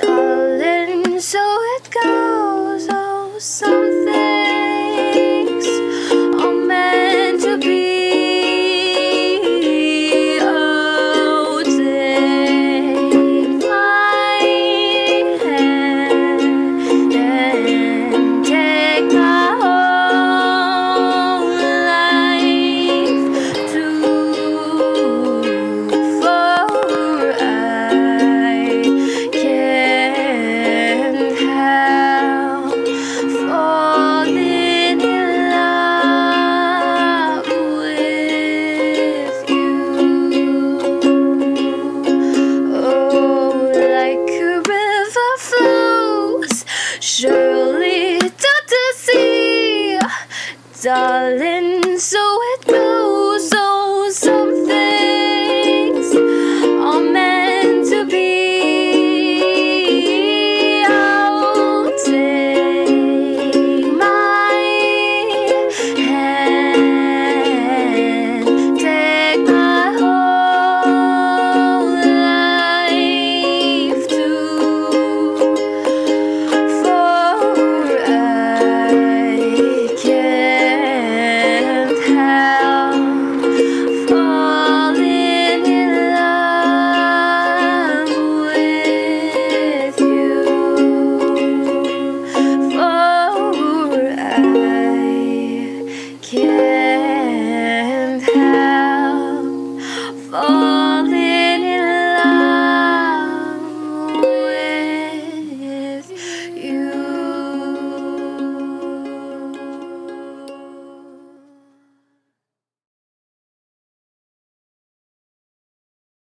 darling, so it goes. Oh, some things are meant to be. Oh, take my hand and take my whole life through, for I can't have. Surely to the sea, darling.